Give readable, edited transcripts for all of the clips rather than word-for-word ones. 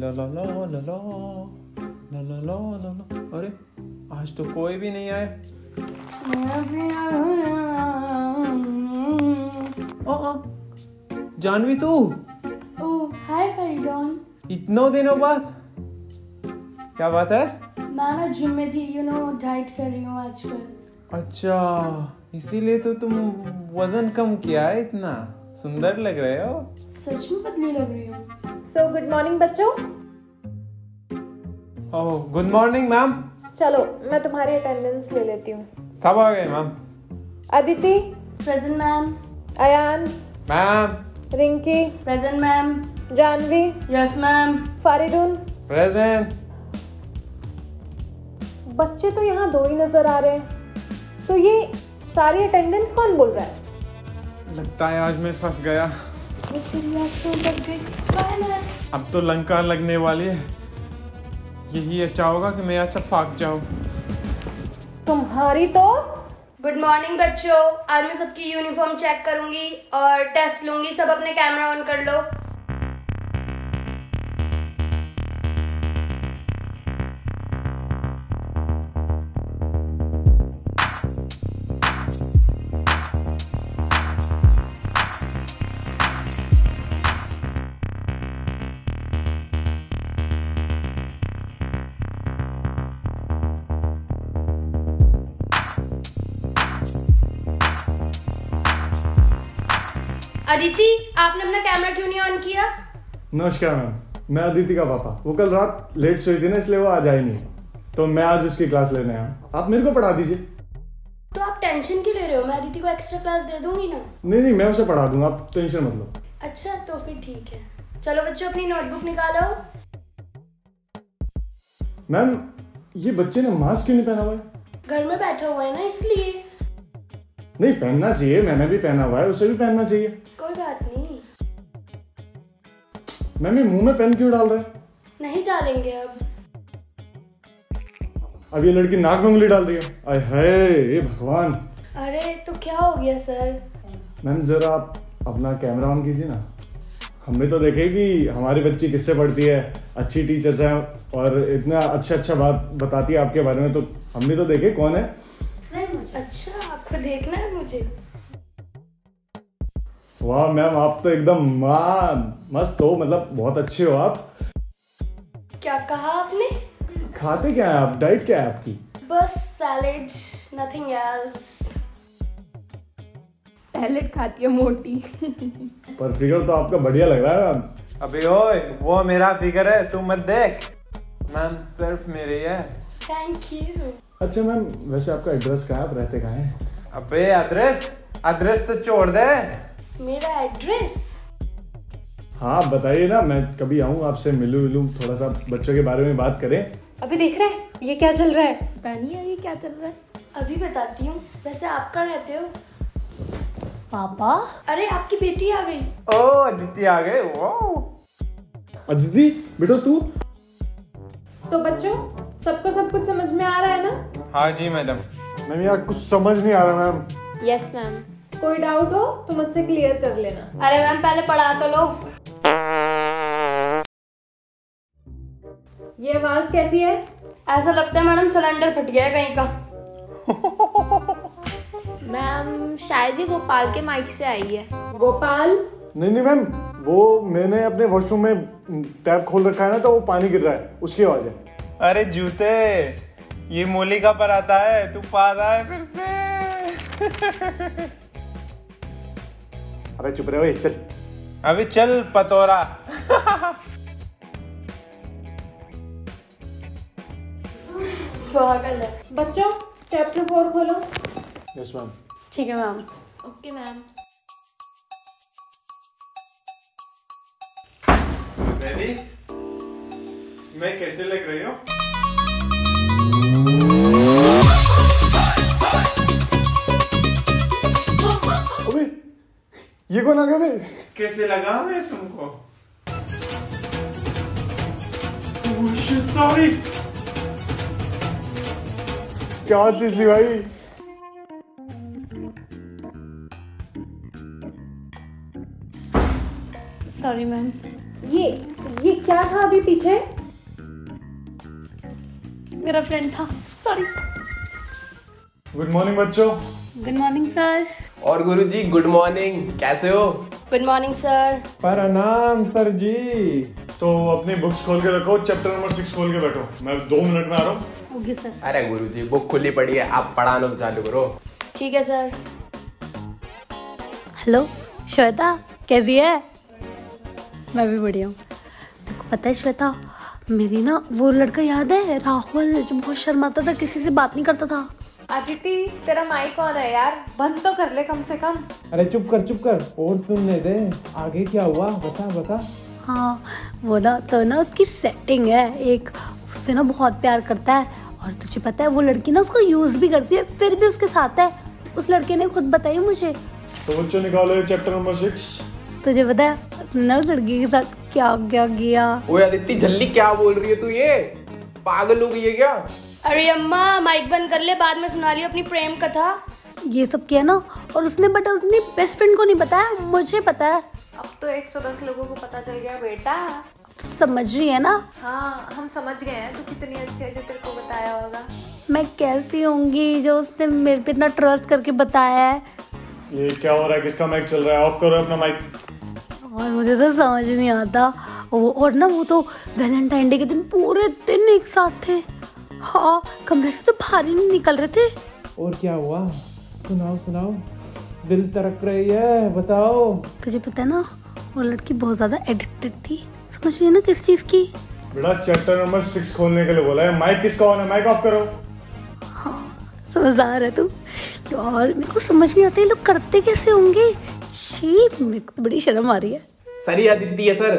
ला ला ला ला ला ला ला ला ला। अरे आज तो कोई भी नहीं आए। जानवी तू? ओह हाय फरीदोन। इतनों दिनों बाद, क्या बात है? मैं ना जिम थी, यू नो, डाइट कर रही हूँ आजकल। अच्छा, इसीलिए तो तुम वजन कम किया है इतना। सुंदर लग रहे हो। सच में पतली लग रही हूँ। सो गुड मॉर्निंग बच्चों। Oh good morning ma'am. चलो मैं तुम्हारी अटेंडेंस ले लेती हूँ। सब आ गए ma'am. Aditi. Present ma'am. Ayaan. Ma'am. Rinki. Present ma'am. Janvi. Yes ma'am. Faridun. Present. बच्चे तो यहाँ दो ही नजर आ रहे हैं, तो ये सारी अटेंडेंस कौन बोल रहा है? लगता है आज मैं फंस गया। अब तो लंका लगने वाली है। यही अच्छा होगा कि मैं यहाँ सब फाक जाऊँ। तुम्हारी तो। गुड मॉर्निंग बच्चों। आज मैं सबकी यूनिफॉर्म चेक करूंगी और टेस्ट लूंगी। सब अपने कैमरा ऑन कर लो। अदिति, आपने अपना कैमरा क्यों नहीं ऑन किया? नमस्कार मैम, मैं अदिति का पापा। वो कल रात लेट सोई थी ना, इसलिए वो आज आई नहीं, तो मैं आज उसकी क्लास लेने आया। आप मेरे को पढ़ा दीजिए। तो आप टेंशन क्यों ले रहे हो? मैं अदिति को एक्स्ट्रा क्लास दे दूंगी ना। नहीं नहीं, मैं उसे पढ़ा दूंगा, आप टेंशन मत लो। अच्छा तो फिर ठीक है। चलो बच्चों अपनी नोटबुक निकालो। मैम ये बच्चे ने मास्क क्यों नहीं पहना हुआ है? घर में बैठा हुआ है ना, इसलिए। नहीं पहनना चाहिए, मैंने भी पहना हुआ है, उसे भी पहनना चाहिए। कोई बात नहीं। मैम ये मुंह में पेन क्यों डाल रहे हैं? नहीं डालेंगे अब ये लड़की नाक में उंगली डाल रही है। आय हाय भगवान। अरे तो क्या हो गया सर? मैम जरा आप अपना कैमरा ऑन कीजिए ना। हमने तो देखे कि हमारी बच्ची किससे पढ़ती है, अच्छी टीचर्स हैं और इतना अच्छा अच्छा बात बताती है आपके बारे में, तो हमने तो देखे कौन है। अच्छा आपको देखना है मुझे? वाह मैम आप तो एकदम मस्त हो, मतलब बहुत अच्छे हो आप। क्या कहा आपने? खाते क्या है आप? डाइट क्या है आपकी? बस सैलेड, नथिंग एल्स। सैलेड खाती है मोटी। पर फिगर तो आपका बढ़िया लग रहा है मैम। अबे ओए, वो मेरा फिगर है, तू मत देख। मैम सिर्फ मेरी है। Thank you. अच्छा मैम वैसे आपका एड्रेस कहाँ है, आप रहते कहाँ हैं? अबे एड्रेस तो छोड़ दे। मेरा एड्रेस? हाँ बताइए ना, मैं कभी आऊँ आपसे मिलूं, थोड़ा सा बच्चों के बारे में बात करें। अभी देख रहे हैं ये क्या चल रहा है? पता नहीं है ये क्या चल रहा है, अभी बताती हूँ। वैसे आप कहाँ रहते हो पापा? अरे आपकी बेटी आ गई। ओह अदिति आ गए। अदिति बेटो तू तो। बच्चों सबको सब कुछ समझ में आ रहा है ना? हाँ जी मैडम। मैम यार कुछ समझ नहीं आ रहा मैम। Yes ma'am. कोई डाउट हो तो मुझसे क्लियर कर लेना। अरे मैम पहले पढ़ा तो लो। ये आवाज कैसी है? ऐसा लगता है मैडम सिलेंडर फट गया है कहीं का। मैम शायद ये गोपाल के माइक से आई है। गोपाल? नहीं नहीं मैम, वो मैंने अपने वॉशरूम में टैप खोल रखा है ना, तो वो पानी गिर रहा है, उसकी आवाज है। अरे जूते, ये मोली का पराठा है, तू पा रहा है फिर से। अबे चुप रहे, चल अभी चल पतोरा। बच्चों चैप्टर 4 खोलो। Yes ma'am. ठीक है मैम। Okay ma'am. बेबी मैं कैसे लग रही हूँ? अबे ये कौन आ गया बे? कैसे लगा मैं तुमको? Oh shit, sorry. क्या चीज़ है भाई? Sorry ma'am. ये क्या क्या था अभी पीछे? मेरा फ्रेंड था, सॉरी। गुड मॉर्निंग बच्चों। Good morning sir. और गुरुजी गुड मॉर्निंग, कैसे हो? Good morning sir. प्रणाम सर जी। तो अपनी बुक्स खोल के रखो, चैप्टर नंबर 6 खोल के बैठो, मैं 2 मिनट में आ रहा हूँ। Okay sir. अरे गुरुजी बुक खुली पड़ी है, आप पढ़ाना चालू करो। ठीक है सर। हेलो श्वेता, कैसी है? मैं भी बढ़िया हूँ। तुमको पता है श्वेता, मेरी ना वो लड़का याद है राहुल, जो बहुत शर्माता था, किसी से बात नहीं करता था। आदिति तेरा माइक ऑन है यार, बंद तो कर ले कम से कम। अरे चुप कर और सुनने दे, आगे क्या हुआ बता। हाँ वो ना तो ना उसकी सेटिंग है एक, उससे ना बहुत प्यार करता है और तुझे पता है वो लड़की ना उसको यूज भी करती है, फिर भी उसके साथ है। उस लड़के ने खुद बताई मुझे। तो बच्चों निकालो चैप्टर नंबर 6। तुझे पता है ना उस लड़की के साथ क्या क्या किया? ओए आदिति जल्दी क्या बोल रही है तू, ये पागल हो गई है क्या? अरे अम्मा माइक बंद कर ले, बाद में सुना लियो अपनी प्रेम कथा। ये सब किया ना, और उसने बट अपनी बेस्ट फ्रेंड को नहीं बताया, मुझे पता है। अब तो 110 लोगों को पता चल गया बेटा। तो समझ रही है ना? हाँ हम समझ गए हैं। तो कितनी अच्छी है जो तेरे को बताया होगा। मैं कैसी होंगी जो उसने मेरे पे इतना ट्रस्ट करके बताया है। ये क्या हो रहा है, किसका माइक चल रहा है? ऑफ करो अपना माइक। और मुझे तो समझ नहीं आता वो, और ना वो तो वैलेंटाइन डे के दिन पूरे दिन एक साथ थे। हाँ कमरे से तो भारी नहीं निकल रहे थे। और क्या हुआ सुनाओ, दिल तरक रही है, बताओ। तुझे पता है ना वो लड़की बहुत ज्यादा एडिक्टेड थी, समझ रही है ना किस चीज की? बेटा चैप्टर नंबर 6 खोलने के लिए बोला है, माइक किसका ऑन है? माइक ऑफ करो। हाँ समझदार है तू। और मेरे को समझ नहीं आता ये लोग करते कैसे होंगे। मेरे को बड़ी शर्म आ रही है। सही आदिति है सर।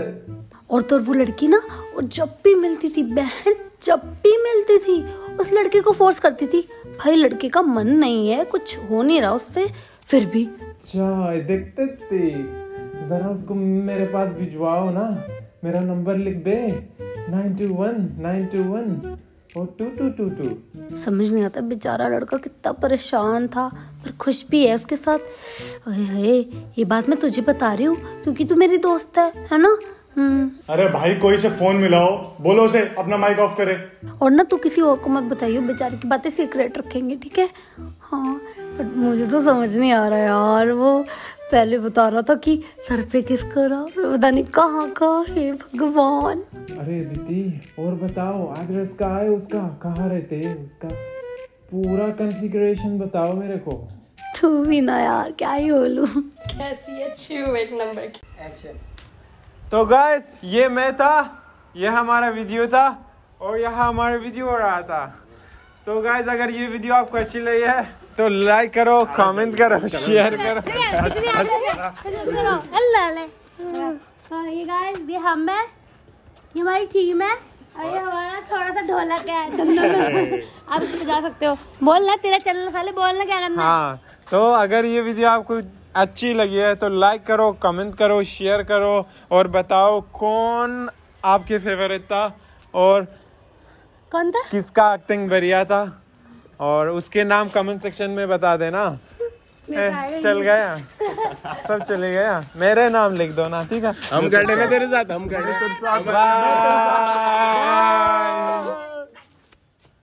और तो वो लड़की ना, और जब भी मिलती थी बहन, जब भी मिलती थी उस लड़के को फोर्स करती थी। भाई लड़के का मन नहीं है, कुछ हो नहीं रहा उससे, फिर भी चाय देखते थे। जरा उसको मेरे पास भिजवाओ ना, मेरा नंबर लिख दे 9219212222। समझ नहीं आता बेचारा लड़का कितना परेशान था, पर खुश भी है उसके साथ। ये बात मैं तुझे बता रही हूँ क्योंकि तू मेरी दोस्त है ना। अरे भाई कोई से फोन मिलाओ, बोलो उसे अपना माइक ऑफ करे। और ना तू किसी और को मत बताइयो, बेचारे की बातें सीक्रेट रखेंगे, ठीक है? हाँ बट मुझे तो समझ नहीं आ रहा यार, वो पहले बता रहा था कि सर पे किस करा, फिर पता नहीं कहाँ का। हे भगवान। अरे दीदी और बताओ, एड्रेस का है उसका, कहाँ रहते है उसका, पूरा कॉन्फ़िगरेशन बताओ मेरे को। तू भी ना यार, क्या ही बोलूं, कैसी अच्छी हो, एक नंबर की। एक्शन। तो गाइस ये मैं था, यह हमारा वीडियो था और यह हमारा वीडियो हो रहा था। तो गाइस अगर ये वीडियो आपको अच्छी लगी है तो लाइक करो, कमेंट करो, शेयर करो। ये गाइस ये हम है, ये हमारी टीम है और ये हमारा थोड़ा सा ढोलक है। आप इसको बजा सकते हो। बोलना तेरा चैनल खाली, बोलना क्या करना। हाँ तो अगर ये वीडियो आपको अच्छी लगी है तो लाइक करो, कमेंट करो, शेयर करो और बताओ कौन आपके फेवरेट था और कौन था, किसका एक्टिंग बढ़िया था, और उसके नाम कमेंट सेक्शन में बता देना। चल गया सब चले गया, मेरे नाम लिख दो ना, ठीक है? हम कर देंगे तेरे साथ, हम कर देंगे तेरे साथ।